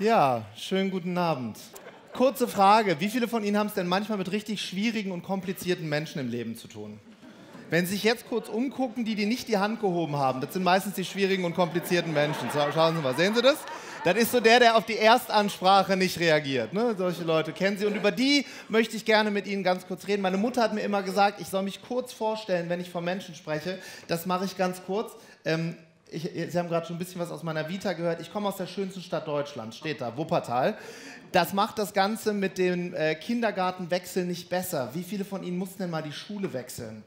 Ja, schönen guten Abend. Kurze Frage, wie viele von Ihnen haben es denn manchmal mit richtig schwierigen und komplizierten Menschen im Leben zu tun? Wenn Sie sich jetzt kurz umgucken, die nicht die Hand gehoben haben, das sind meistens die schwierigen und komplizierten Menschen. Schauen Sie mal, sehen Sie das? Das ist so der auf die Erstansprache nicht reagiert. Ne? Solche Leute kennen Sie und über die möchte ich gerne mit Ihnen ganz kurz reden. Meine Mutter hat mir immer gesagt, ich soll mich kurz vorstellen, wenn ich von Menschen spreche. Das mache ich ganz kurz. Sie haben gerade schon ein bisschen was aus meiner Vita gehört. Ich komme aus der schönsten Stadt Deutschlands, steht da, Wuppertal. Das macht das Ganze mit dem Kindergartenwechsel nicht besser. Wie viele von Ihnen mussten denn mal die Schule wechseln?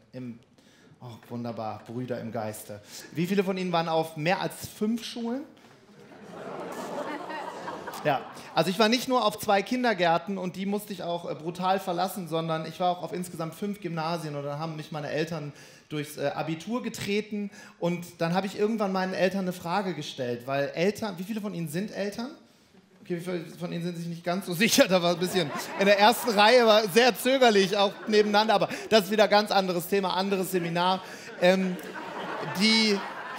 Oh, wunderbar, Brüder im Geiste. Wie viele von Ihnen waren auf mehr als 5 Schulen? Ja, also ich war nicht nur auf 2 Kindergärten und die musste ich auch brutal verlassen, sondern ich war auch auf insgesamt 5 Gymnasien und dann haben mich meine Eltern durchs Abitur getreten und dann habe ich irgendwann meinen Eltern eine Frage gestellt, weil Eltern, wie viele von Ihnen sind Eltern? Okay, wie viele von Ihnen sind sich nicht ganz so sicher, da war ein bisschen in der ersten Reihe, war sehr zögerlich, auch nebeneinander, aber das ist wieder ein ganz anderes Thema, anderes Seminar.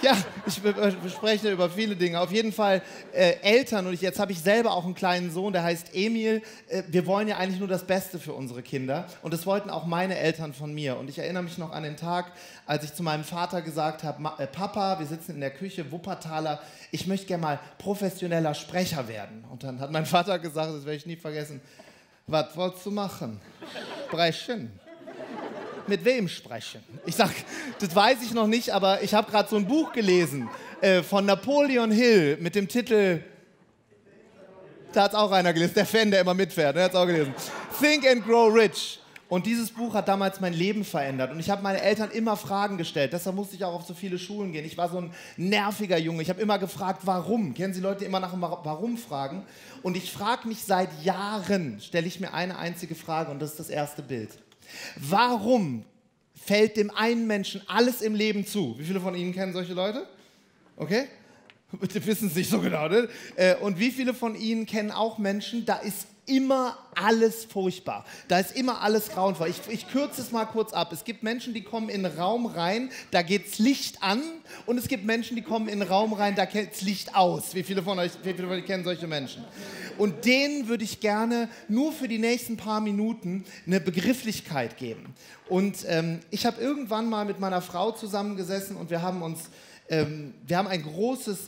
Ja, ich spreche über viele Dinge. Auf jeden Fall Eltern und jetzt habe ich selber auch einen kleinen Sohn, der heißt Emil. Wir wollen ja eigentlich nur das Beste für unsere Kinder und das wollten auch meine Eltern von mir. Und ich erinnere mich noch an den Tag, als ich zu meinem Vater gesagt habe, Papa, wir sitzen in der Küche, Wuppertaler, ich möchte gerne mal professioneller Sprecher werden. Und dann hat mein Vater gesagt, das werde ich nie vergessen, was wolltest du machen? Sprechen. Mit wem sprechen? Ich sag, das weiß ich noch nicht, aber ich habe gerade so ein Buch gelesen von Napoleon Hill mit dem Titel, da hat es auch einer gelesen, der Fan, der immer mitfährt, der hat es auch gelesen, Think and Grow Rich. Und dieses Buch hat damals mein Leben verändert und ich habe meine Eltern immer Fragen gestellt, deshalb musste ich auch auf so viele Schulen gehen. Ich war so ein nerviger Junge, ich habe immer gefragt, warum? Kennen Sie Leute, die immer nach dem Warum fragen? Und ich frage mich seit Jahren, stelle ich mir eine einzige Frage und das ist das erste Bild. Warum fällt dem einen Menschen alles im Leben zu? Wie viele von Ihnen kennen solche Leute? Okay? Bitte wissen Sie nicht so genau, ne? Und wie viele von Ihnen kennen auch Menschen, da ist immer alles furchtbar. Da ist immer alles grauenvoll. Ich kürze es mal kurz ab. Es gibt Menschen, die kommen in den Raum rein, da geht's Licht an. Und es gibt Menschen, die kommen in den Raum rein, da geht's Licht aus. Wie viele von euch kennen solche Menschen? Und denen würde ich gerne nur für die nächsten paar Minuten eine Begrifflichkeit geben. Und ich habe irgendwann mal mit meiner Frau zusammengesessen und wir haben eine große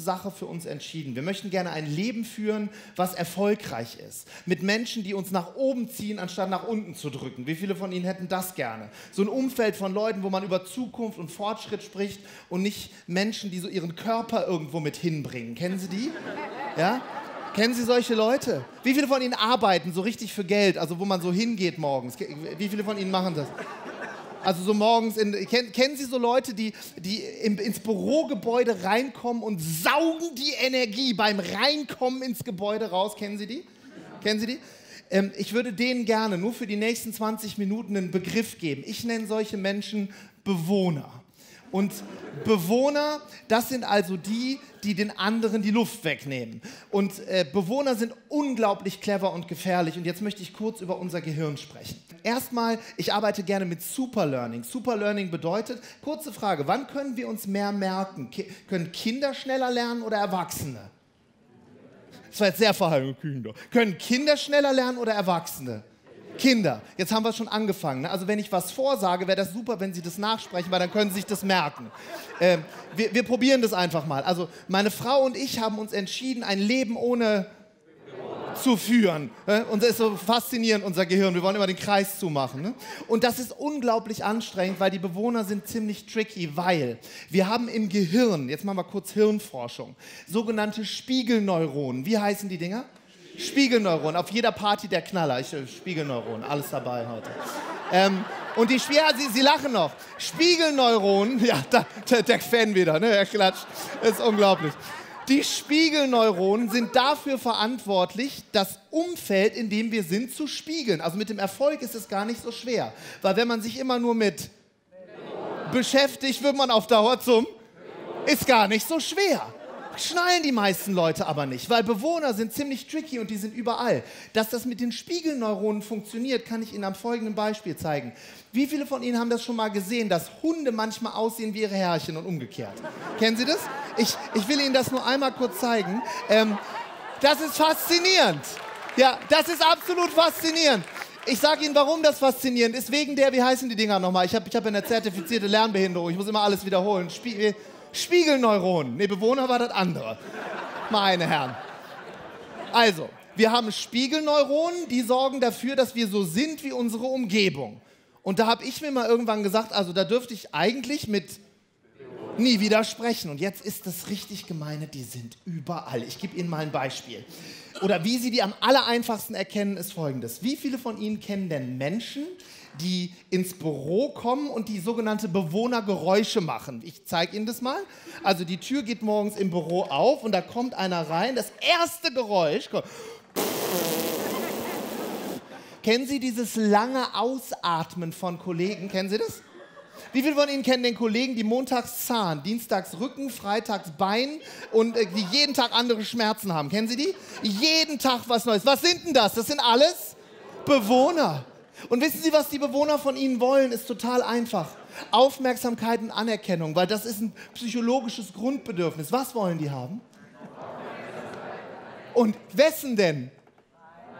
Sache für uns entschieden. Wir möchten gerne ein Leben führen, was erfolgreich ist. Mit Menschen, die uns nach oben ziehen, anstatt nach unten zu drücken. Wie viele von Ihnen hätten das gerne? So ein Umfeld von Leuten, wo man über Zukunft und Fortschritt spricht und nicht Menschen, die so ihren Körper irgendwo mit hinbringen. Kennen Sie die? Ja? Kennen Sie solche Leute? Wie viele von Ihnen arbeiten so richtig für Geld, also wo man so hingeht morgens? Wie viele von Ihnen machen das? Also so morgens, kennen Sie so Leute, die ins Bürogebäude reinkommen und saugen die Energie beim Reinkommen ins Gebäude raus? Kennen Sie die? Ja. Kennen Sie die? Ich würde denen gerne nur für die nächsten 20 Minuten einen Begriff geben. Ich nenne solche Menschen Bewohner. Und Bewohner, das sind also die, die den anderen die Luft wegnehmen. Und Bewohner sind unglaublich clever und gefährlich. Und jetzt möchte ich kurz über unser Gehirn sprechen. Erstmal, ich arbeite gerne mit Superlearning. Superlearning bedeutet, kurze Frage, wann können wir uns mehr merken? Können Kinder schneller lernen oder Erwachsene? Das war jetzt sehr verhalten, Kinder. Können Kinder schneller lernen oder Erwachsene? Kinder, jetzt haben wir schon angefangen. Ne? Also wenn ich was vorsage, wäre das super, wenn Sie das nachsprechen, weil dann können Sie sich das merken. Wir probieren das einfach mal. Also meine Frau und ich haben uns entschieden, ein Leben ohne zu führen. Und das ist so faszinierend, unser Gehirn. Wir wollen immer den Kreis zumachen. Ne? Und das ist unglaublich anstrengend, weil die Bewohner sind ziemlich tricky, weil wir haben im Gehirn, jetzt machen wir kurz Hirnforschung, sogenannte Spiegelneuronen. Wie heißen die Dinger? Spiegelneuronen, auf jeder Party der Knaller. Spiegelneuronen, alles dabei heute. Und die Sie lachen noch. Spiegelneuronen, ja, der Fan wieder, ne? Er klatscht. Das ist unglaublich. Die Spiegelneuronen sind dafür verantwortlich, das Umfeld, in dem wir sind, zu spiegeln. Also mit dem Erfolg ist es gar nicht so schwer. Weil wenn man sich immer nur mit beschäftigt, wird man auf Dauer zum... Ist gar nicht so schwer. Schnallen die meisten Leute aber nicht, weil Bewohner sind ziemlich tricky und die sind überall. Dass das mit den Spiegelneuronen funktioniert, kann ich Ihnen am folgenden Beispiel zeigen. Wie viele von Ihnen haben das schon mal gesehen, dass Hunde manchmal aussehen wie ihre Herrchen und umgekehrt? Kennen Sie das? Ich will Ihnen das nur einmal kurz zeigen. Das ist faszinierend. Ja, das ist absolut faszinierend. Ich sage Ihnen, warum das faszinierend ist. Wegen der, wie heißen die Dinger nochmal? Ich hab eine zertifizierte Lernbehinderung. Ich muss immer alles wiederholen. Spiegelneuronen. Ne, Bewohner war das andere. Meine Herren. Also, wir haben Spiegelneuronen, die sorgen dafür, dass wir so sind wie unsere Umgebung. Und da habe ich mir mal irgendwann gesagt, also da dürfte ich eigentlich mit nie widersprechen. Und jetzt ist das richtig gemeine, die sind überall. Ich gebe Ihnen mal ein Beispiel. Oder wie Sie die am allereinfachsten erkennen, ist Folgendes. Wie viele von Ihnen kennen denn Menschen, die ins Büro kommen und die sogenannte Bewohnergeräusche machen? Ich zeige Ihnen das mal. Also die Tür geht morgens im Büro auf und da kommt einer rein. Das erste Geräusch kommt. Kennen Sie dieses lange Ausatmen von Kollegen? Kennen Sie das? Wie viele von Ihnen kennen den Kollegen, die montags Zahn, dienstags Rücken, freitags Bein und die jeden Tag andere Schmerzen haben? Kennen Sie die? Jeden Tag was Neues. Was sind denn das? Das sind alles Bewohner. Und wissen Sie, was die Bewohner von Ihnen wollen? Ist total einfach. Aufmerksamkeit und Anerkennung, weil das ist ein psychologisches Grundbedürfnis. Was wollen die haben? Und wessen denn?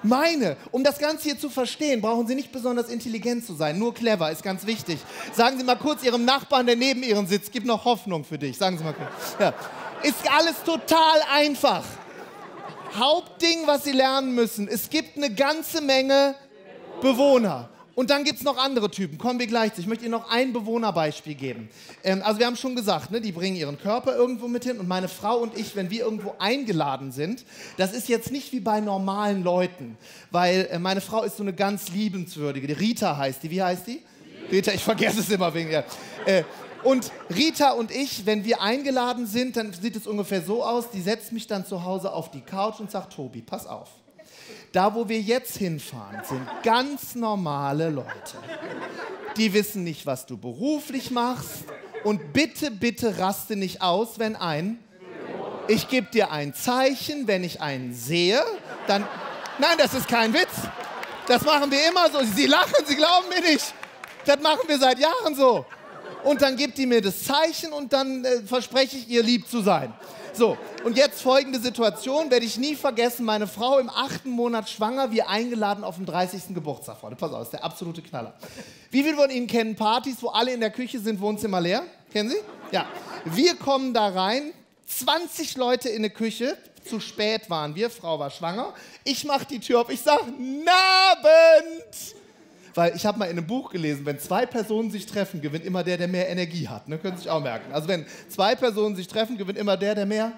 Meine. Um das Ganze hier zu verstehen, brauchen Sie nicht besonders intelligent zu sein. Nur clever ist ganz wichtig. Sagen Sie mal kurz Ihrem Nachbarn, der neben Ihren sitzt, gibt noch Hoffnung für dich. Sagen Sie mal kurz. Ja. Ist alles total einfach. Hauptding, was Sie lernen müssen, es gibt eine ganze Menge Bewohner. Und dann gibt es noch andere Typen. Kommen wir gleich zu. Ich möchte Ihnen noch ein Bewohnerbeispiel geben. Also wir haben schon gesagt, ne, die bringen ihren Körper irgendwo mit hin. Und meine Frau und ich, wenn wir irgendwo eingeladen sind, das ist jetzt nicht wie bei normalen Leuten. Weil meine Frau ist so eine ganz liebenswürdige. Die Rita heißt die. Wie heißt die? Rita, ich vergesse es immer wegen ihr. Und Rita und ich, wenn wir eingeladen sind, dann sieht es ungefähr so aus. Die setzt mich dann zu Hause auf die Couch und sagt, Tobi, pass auf. Da, wo wir jetzt hinfahren, sind ganz normale Leute. Die wissen nicht, was du beruflich machst. Und bitte, bitte raste nicht aus, wenn ich gebe dir ein Zeichen, wenn ich einen sehe, dann... Nein, das ist kein Witz. Das machen wir immer so. Sie lachen, Sie glauben mir nicht. Das machen wir seit Jahren so. Und dann gibt die mir das Zeichen und dann verspreche ich ihr, lieb zu sein. So, und jetzt folgende Situation, werde ich nie vergessen. Meine Frau im 8. Monat schwanger, wir eingeladen auf den 30. Geburtstag. Freunde, pass auf, ist der absolute Knaller. Wie viele von Ihnen kennen Partys, wo alle in der Küche sind, Wohnzimmer leer? Kennen Sie? Ja. Wir kommen da rein, 20 Leute in eine Küche, zu spät waren wir, Frau war schwanger. Ich mache die Tür auf, ich sage, Nabend! Weil ich habe mal in einem Buch gelesen, wenn 2 Personen sich treffen, gewinnt immer der, der mehr Energie hat. Ne? Können Sie sich auch merken. Also wenn 2 Personen sich treffen, gewinnt immer der, der mehr...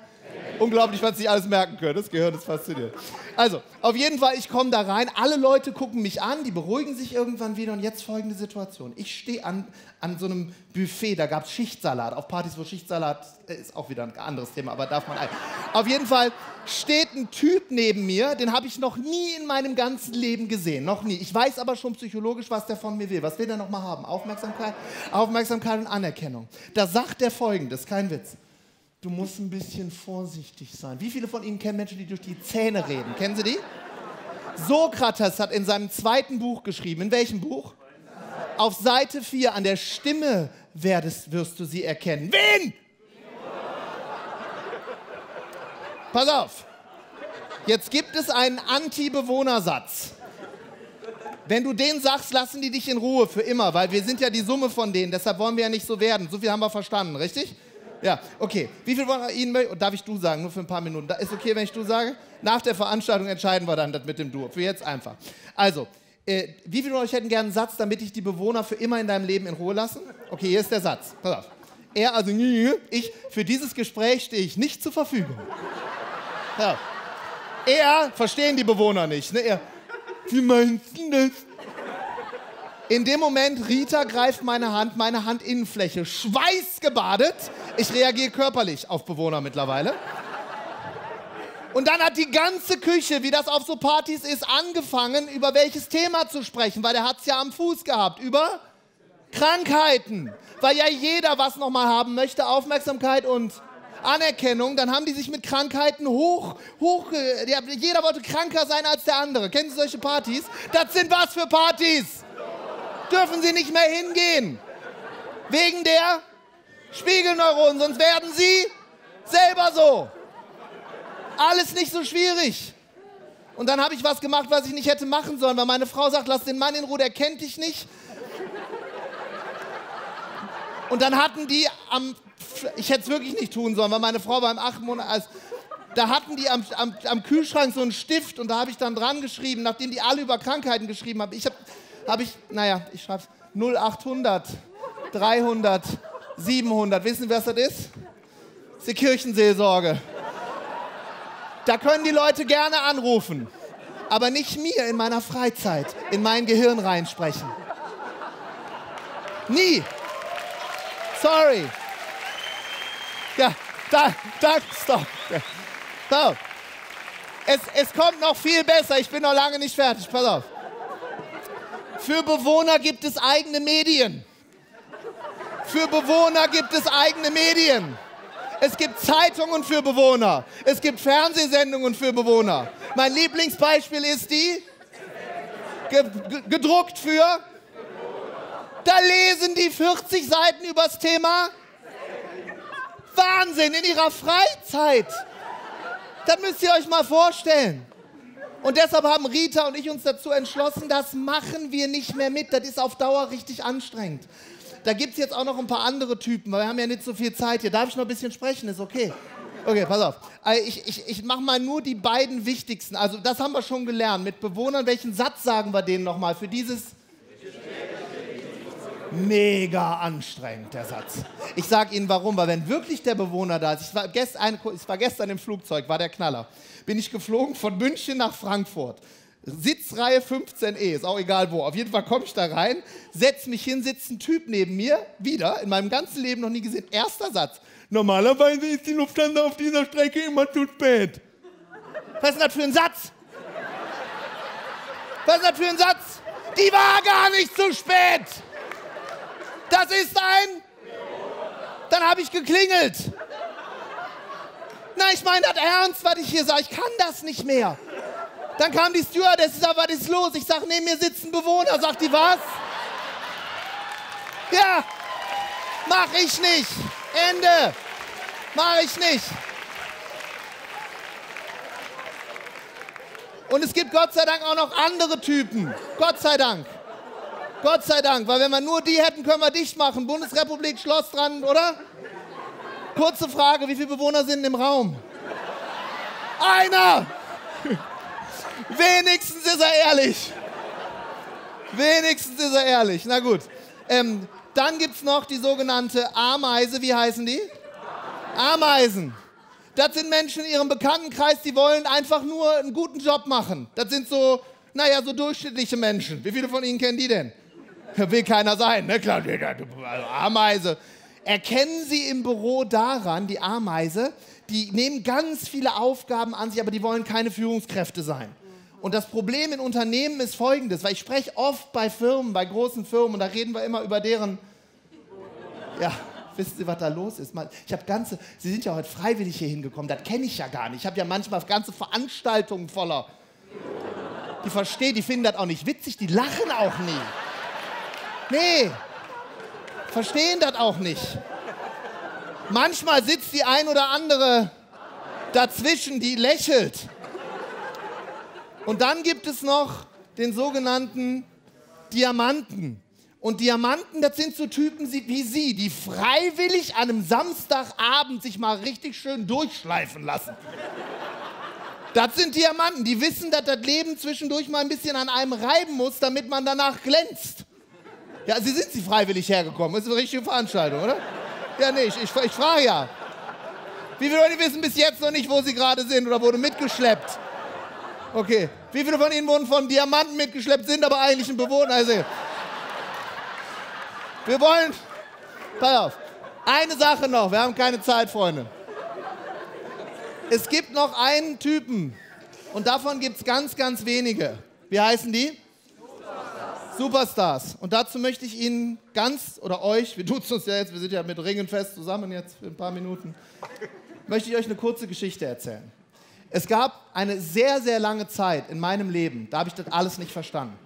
Unglaublich, was Sie alles merken können. Das Gehirn ist faszinierend. Also, auf jeden Fall, ich komme da rein. Alle Leute gucken mich an, die beruhigen sich irgendwann wieder. Und jetzt folgende Situation. Ich stehe an so einem Buffet, da gab es Schichtsalat. Auf Partys, wo Schichtsalat... Ist auch wieder ein anderes Thema, aber darf man ein. Auf jeden Fall steht ein Typ neben mir, den habe ich noch nie in meinem ganzen Leben gesehen. Noch nie. Ich weiß aber schon psychologisch, was der von mir will. Was will der nochmal haben? Aufmerksamkeit und Anerkennung. Da sagt der Folgendes, kein Witz. Du musst ein bisschen vorsichtig sein. Wie viele von Ihnen kennen Menschen, die durch die Zähne reden? Kennen Sie die? Sokrates hat in seinem 2. Buch geschrieben. In welchem Buch? Auf Seite 4. An der Stimme wirst du sie erkennen. Wen? Pass auf. Jetzt gibt es einen Anti-Bewohnersatz. Wenn du den sagst, lassen die dich in Ruhe für immer, weil wir sind ja die Summe von denen. Deshalb wollen wir ja nicht so werden. So viel haben wir verstanden, richtig? Ja, okay. Wie viel von Ihnen möchten? Darf ich du sagen, nur für ein paar Minuten? Ist okay, wenn ich du sage? Nach der Veranstaltung entscheiden wir dann das mit dem Du. Für jetzt einfach. Also, wie viele von euch hätten gerne einen Satz, damit ich die Bewohner für immer in deinem Leben in Ruhe lassen? Okay, hier ist der Satz. Pass auf. Er, also ich, für dieses Gespräch stehe ich nicht zur Verfügung. Ja. Er, verstehen die Bewohner nicht, ne? Er, wie meinst du das? In dem Moment, Rita greift meine Handinnenfläche, schweißgebadet. Ich reagiere körperlich auf Bewohner mittlerweile. Und dann hat die ganze Küche, wie das auf so Partys ist, angefangen, über welches Thema zu sprechen, weil der hat es ja am Fuß gehabt, über Krankheiten. Weil ja jeder was nochmal haben möchte, Aufmerksamkeit und Anerkennung. Dann haben die sich mit Krankheiten jeder wollte kranker sein als der andere. Kennen Sie solche Partys? Das sind was für Partys! Dürfen Sie nicht mehr hingehen. Wegen der Spiegelneuronen, sonst werden Sie selber so. Alles nicht so schwierig. Und dann habe ich was gemacht, was ich nicht hätte machen sollen, weil meine Frau sagt, lass den Mann in Ruhe, der kennt dich nicht. Und dann hatten die am, ich hätte es wirklich nicht tun sollen, weil meine Frau war im 8. Monat, also, da hatten die am Kühlschrank so einen Stift und da habe ich dann dran geschrieben, nachdem die alle über Krankheiten geschrieben haben. Naja, ich schreibe es, 0800, 300, 700, wissen Sie, was das ist? Das ist die Kirchenseelsorge. Da können die Leute gerne anrufen, aber nicht mir in meiner Freizeit, in mein Gehirn reinsprechen. Nie. Sorry. Ja, stopp. So. Es kommt noch viel besser. Ich bin noch lange nicht fertig. Pass auf. Für Bewohner gibt es eigene Medien. Für Bewohner gibt es eigene Medien. Es gibt Zeitungen für Bewohner. Es gibt Fernsehsendungen für Bewohner. Mein Lieblingsbeispiel ist die gedruckt für. Da lesen die 40 Seiten über das Thema. Wahnsinn, in ihrer Freizeit. Das müsst ihr euch mal vorstellen. Und deshalb haben Rita und ich uns dazu entschlossen, das machen wir nicht mehr mit. Das ist auf Dauer richtig anstrengend. Da gibt es jetzt auch noch ein paar andere Typen, weil wir haben ja nicht so viel Zeit hier. Darf ich noch ein bisschen sprechen? Ist okay. Okay, pass auf. Ich mache mal nur die beiden wichtigsten. Also das haben wir schon gelernt. Mit Bewohnern, welchen Satz sagen wir denen nochmal? Für dieses... Mega anstrengend, der Satz. Ich sage Ihnen warum, weil wenn wirklich der Bewohner da ist, ich war gestern im Flugzeug, war der Knaller, bin ich geflogen von München nach Frankfurt. Sitzreihe 15E, ist auch egal wo, auf jeden Fall komme ich da rein, setze mich hin, sitzt ein Typ neben mir, wieder, in meinem ganzen Leben noch nie gesehen, erster Satz. Normalerweise ist die Lufthansa auf dieser Strecke immer zu spät. Was ist denn das für ein Satz? Was ist das für ein Satz? Die war gar nicht zu spät! Das ist ein... Dann habe ich geklingelt. Nein, ich meine das ernst, was ich hier sage. Ich kann das nicht mehr. Dann kam die Stewardess, ich sage, was ist los? Ich sage, neben mir sitzt ein Bewohner. Sagt die, was? Ja, mach ich nicht. Ende. Mach ich nicht. Und es gibt Gott sei Dank auch noch andere Typen. Gott sei Dank. Gott sei Dank, weil wenn wir nur die hätten, können wir dicht machen. Bundesrepublik, Schloss dran, oder? Kurze Frage, wie viele Bewohner sind im Raum? Einer! Wenigstens ist er ehrlich. Wenigstens ist er ehrlich, na gut. Dann gibt es noch die sogenannte Ameise, wie heißen die? Ameisen. Das sind Menschen in ihrem Bekanntenkreis, die wollen einfach nur einen guten Job machen. Das sind so, naja, so durchschnittliche Menschen. Wie viele von Ihnen kennen die denn? Will keiner sein, ne? Klar, also Ameise. Erkennen Sie im Büro daran, die Ameise, die nehmen ganz viele Aufgaben an sich, aber die wollen keine Führungskräfte sein. Und das Problem in Unternehmen ist folgendes, weil ich spreche oft bei Firmen, bei großen Firmen, und da reden wir immer über deren... Ja, wissen Sie, was da los ist? Ich habe ganze... Sie sind ja heute freiwillig hier hingekommen, das kenne ich ja gar nicht. Ich habe ja manchmal ganze Veranstaltungen voller... Die verstehen, die finden das auch nicht witzig, die lachen auch nie. Nee, verstehen das auch nicht. Manchmal sitzt die ein oder andere dazwischen, die lächelt. Und dann gibt es noch den sogenannten Diamanten. Und Diamanten, das sind so Typen wie Sie, die freiwillig an einem Samstagabend sich mal richtig schön durchschleifen lassen. Das sind Diamanten, die wissen, dass das Leben zwischendurch mal ein bisschen an einem reiben muss, damit man danach glänzt. Ja, Sie freiwillig hergekommen. Das ist eine richtige Veranstaltung, oder? Ja, nee, ich frage ja. Wie viele Leute wissen bis jetzt noch nicht, wo sie gerade sind oder wurden mitgeschleppt? Okay. Wie viele von Ihnen wurden von Diamanten mitgeschleppt, sind aber eigentlich ein Bewohner? Also, wir wollen... Pass auf. Eine Sache noch, wir haben keine Zeit, Freunde. Es gibt noch einen Typen und davon gibt es ganz, ganz wenige. Wie heißen die? Superstars. Superstars. Und dazu möchte ich Ihnen ganz, oder euch, wir tun es uns ja jetzt, wir sind ja mit Ringen fest zusammen jetzt für ein paar Minuten, möchte ich euch eine kurze Geschichte erzählen. Es gab eine sehr, sehr lange Zeit in meinem Leben, da habe ich das alles nicht verstanden.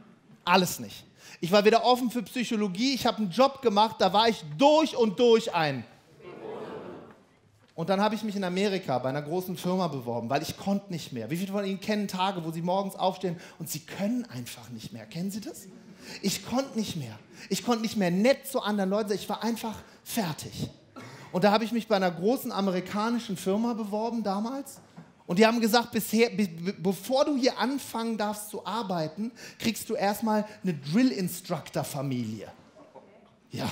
Alles nicht. Ich war weder offen für Psychologie, ich habe einen Job gemacht, da war ich durch und durch ein Und dann habe ich mich in Amerika bei einer großen Firma beworben, weil ich konnte nicht mehr. Wie viele von Ihnen kennen Tage, wo Sie morgens aufstehen und Sie können einfach nicht mehr? Kennen Sie das? Ich konnte nicht mehr. Ich konnte nicht mehr nett zu anderen Leuten sein. Ich war einfach fertig. Und da habe ich mich bei einer großen amerikanischen Firma beworben damals. Und die haben gesagt, bevor du hier anfangen darfst zu arbeiten, kriegst du erstmal eine Drill-Instructor-Familie. Ja.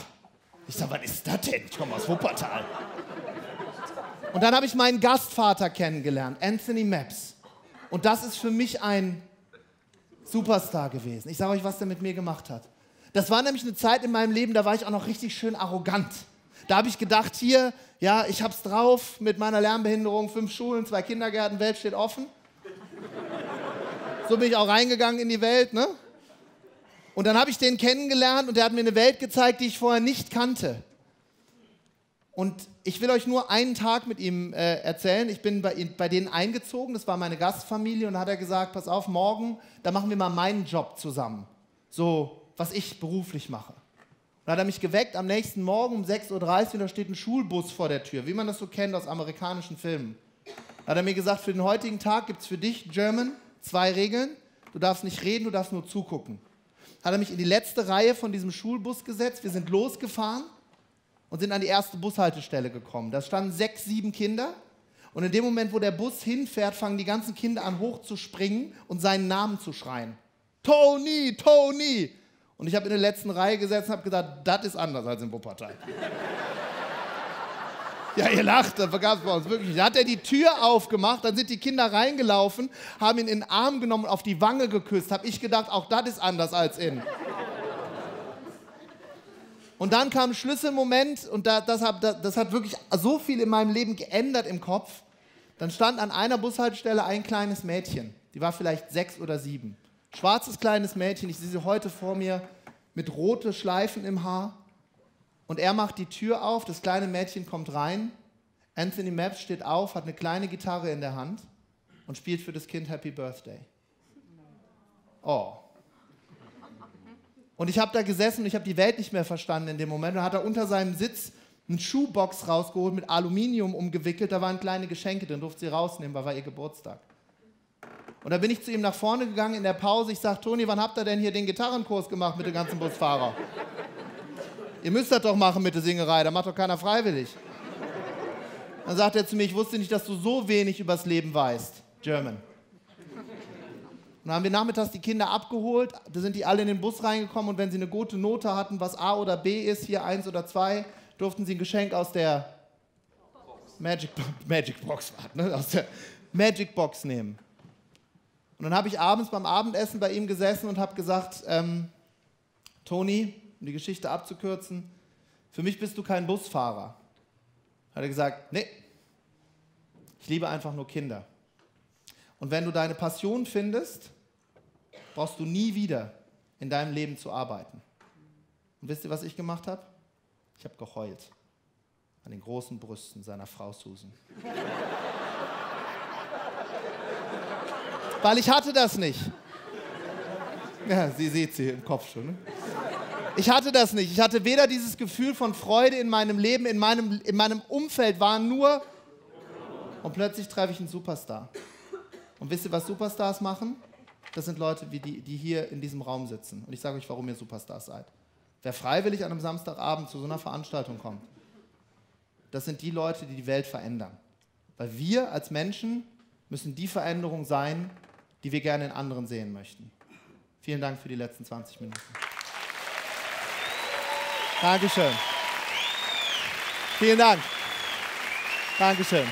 Ich sage, was ist das denn? Ich komme aus Wuppertal. Und dann habe ich meinen Gastvater kennengelernt, Anthony Mapps. Und das ist für mich ein Superstar gewesen. Ich sage euch, was der mit mir gemacht hat. Das war nämlich eine Zeit in meinem Leben, da war ich auch noch richtig schön arrogant. Da habe ich gedacht, hier, ja, ich hab's drauf mit meiner Lernbehinderung, 5 Schulen, 2 Kindergärten, Welt steht offen. So bin ich auch reingegangen in die Welt, ne? Und dann habe ich den kennengelernt und der hat mir eine Welt gezeigt, die ich vorher nicht kannte. Und ich will euch nur einen Tag mit ihm erzählen. Ich bin bei denen eingezogen, das war meine Gastfamilie, und da hat er gesagt, pass auf, morgen, da machen wir mal meinen Job zusammen. So, was ich beruflich mache. Und da hat er mich geweckt am nächsten Morgen um 6:30 Uhr und da steht ein Schulbus vor der Tür, wie man das so kennt aus amerikanischen Filmen. Da hat er mir gesagt, für den heutigen Tag gibt es für dich, German, 2 Regeln. Du darfst nicht reden, du darfst nur zugucken. Hat er mich in die letzte Reihe von diesem Schulbus gesetzt. Wir sind losgefahren und sind an die erste Bushaltestelle gekommen. Da standen 6, 7 Kinder. Und in dem Moment, wo der Bus hinfährt, fangen die ganzen Kinder an, hochzuspringen und seinen Namen zu schreien. Tony, Tony! Und ich habe in der letzten Reihe gesessen und habe gesagt, das ist anders als in Wuppertal. Ja, ihr lacht, das gab es bei uns wirklich nicht. Da hat er die Tür aufgemacht, dann sind die Kinder reingelaufen, haben ihn in den Arm genommen und auf die Wange geküsst. Habe ich gedacht, auch das ist anders als in. Und dann kam ein Schlüsselmoment und das hat wirklich so viel in meinem Leben geändert im Kopf. Dann stand an einer Bushaltestelle ein kleines Mädchen. Die war vielleicht 6 oder 7. Schwarzes kleines Mädchen, ich sehe sie heute vor mir mit roten Schleifen im Haar. Und er macht die Tür auf, das kleine Mädchen kommt rein, Anthony Mapps steht auf, hat eine kleine Gitarre in der Hand und spielt für das Kind Happy Birthday. Oh. Und ich habe da gesessen und ich habe die Welt nicht mehr verstanden in dem Moment. Und dann hat er unter seinem Sitz eine Schuhbox rausgeholt, mit Aluminium umgewickelt, da waren kleine Geschenke drin, durfte sie rausnehmen, weil war ihr Geburtstag. Und da bin ich zu ihm nach vorne gegangen in der Pause, ich sage, Toni, wann habt ihr denn hier den Gitarrenkurs gemacht mit den ganzen Busfahrern? Ihr müsst das doch machen mit der Singerei, da macht doch keiner freiwillig. Dann sagt er zu mir, ich wusste nicht, dass du so wenig übers Leben weißt, German. Und dann haben wir nachmittags die Kinder abgeholt, da sind die alle in den Bus reingekommen und wenn sie eine gute Note hatten, was A oder B ist, hier 1 oder 2, durften sie ein Geschenk aus der Magic Box nehmen. Und dann habe ich abends beim Abendessen bei ihm gesessen und habe gesagt, Toni, um die Geschichte abzukürzen, für mich bist du kein Busfahrer. Hat er gesagt, nee, ich liebe einfach nur Kinder. Und wenn du deine Passion findest, brauchst du nie wieder in deinem Leben zu arbeiten. Und wisst ihr, was ich gemacht habe? Ich habe geheult an den großen Brüsten seiner Frau Susan. Weil ich hatte das nicht. Ja, sie sieht sie im Kopf schon, ne? Ich hatte das nicht. Ich hatte weder dieses Gefühl von Freude in meinem Leben, in meinem Umfeld waren nur... Und plötzlich treffe ich einen Superstar. Und wisst ihr, was Superstars machen? Das sind Leute, die hier in diesem Raum sitzen. Und ich sage euch, warum ihr Superstars seid. Wer freiwillig an einem Samstagabend zu so einer Veranstaltung kommt, das sind die Leute, die die Welt verändern. Weil wir als Menschen müssen die Veränderung sein, die wir gerne in anderen sehen möchten. Vielen Dank für die letzten 20 Minuten. Dankeschön. Vielen Dank. Dankeschön.